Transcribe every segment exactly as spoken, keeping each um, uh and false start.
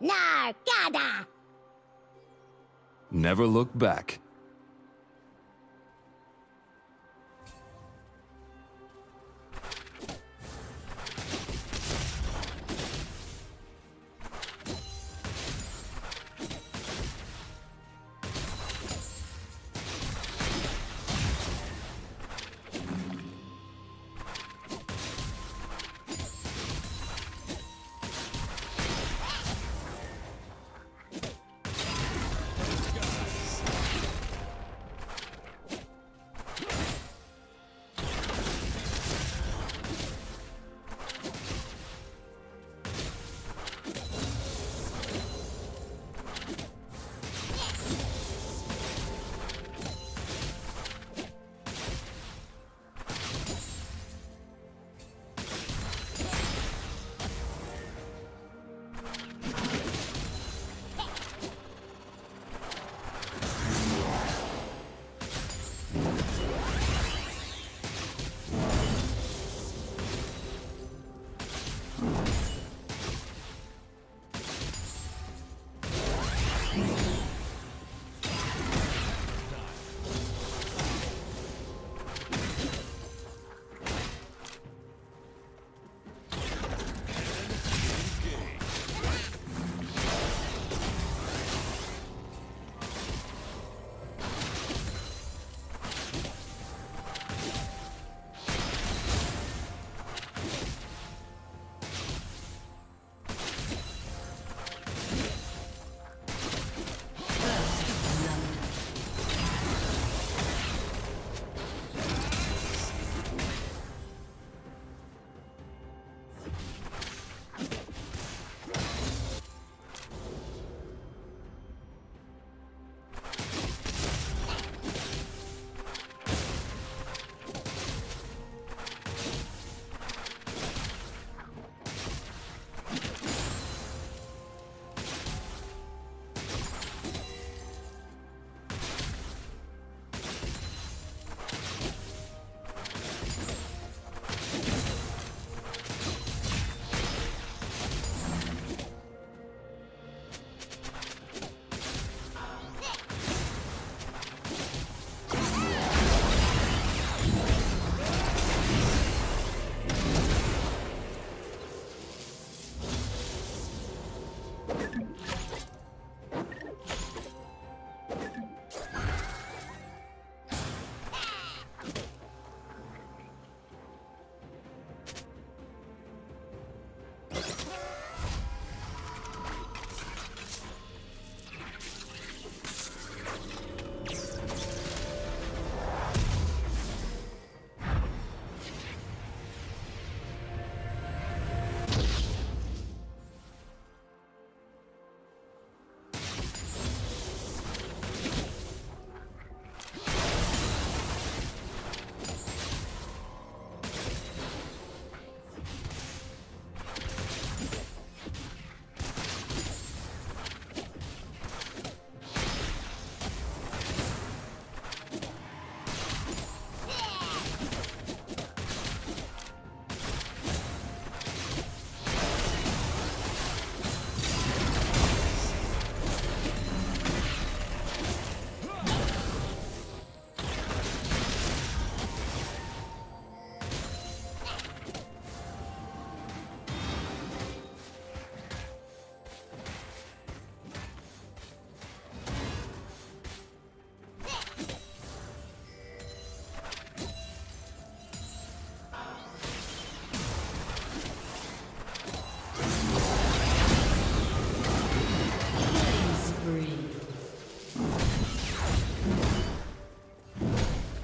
Nargada! Never look back.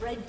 Red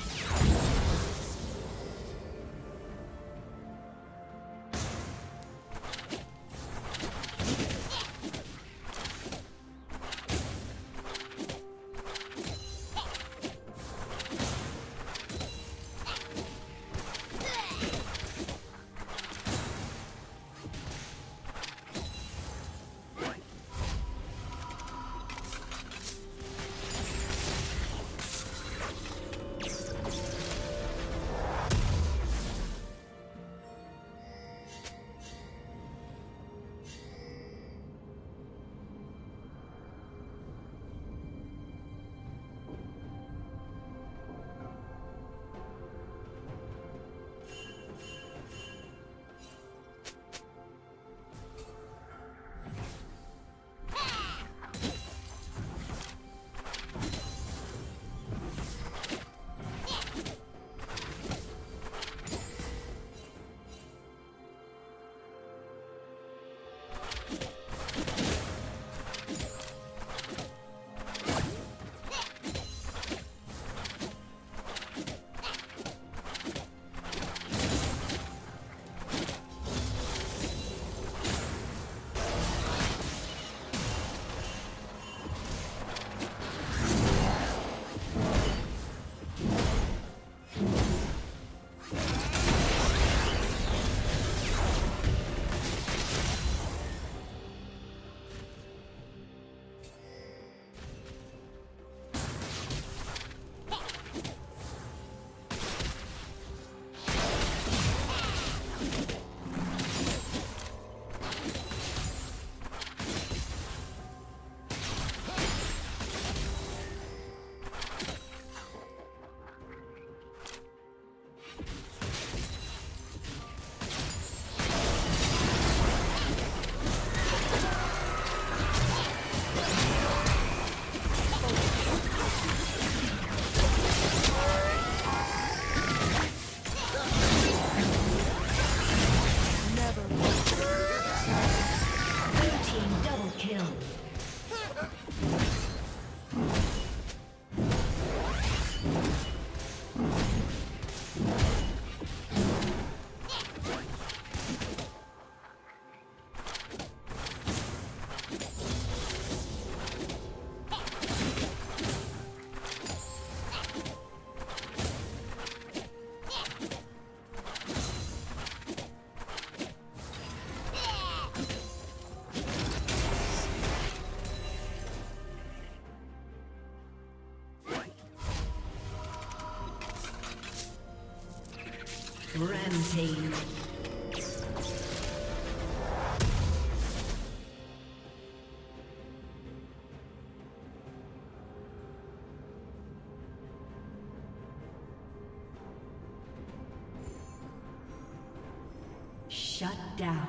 Rampage. Shut down.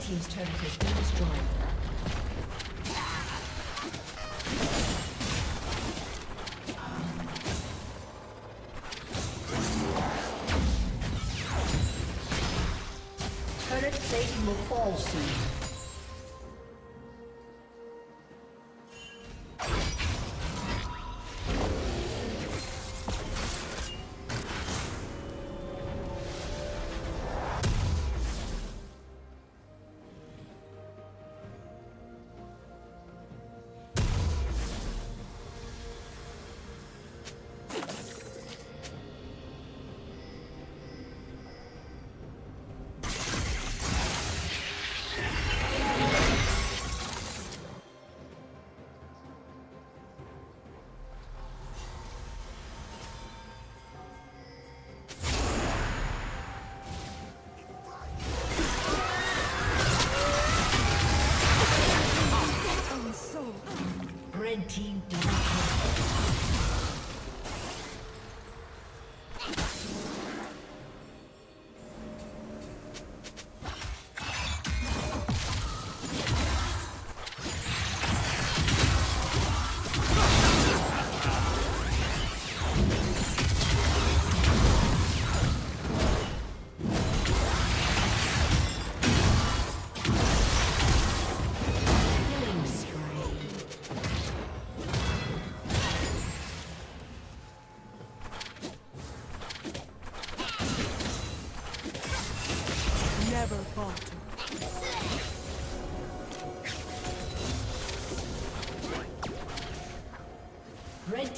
Team's turret has been destroyed.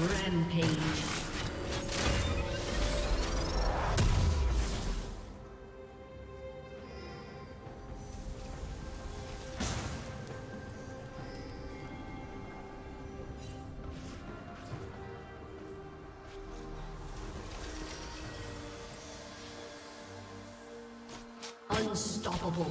Rampage. Unstoppable.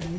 Blue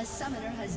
A summoner has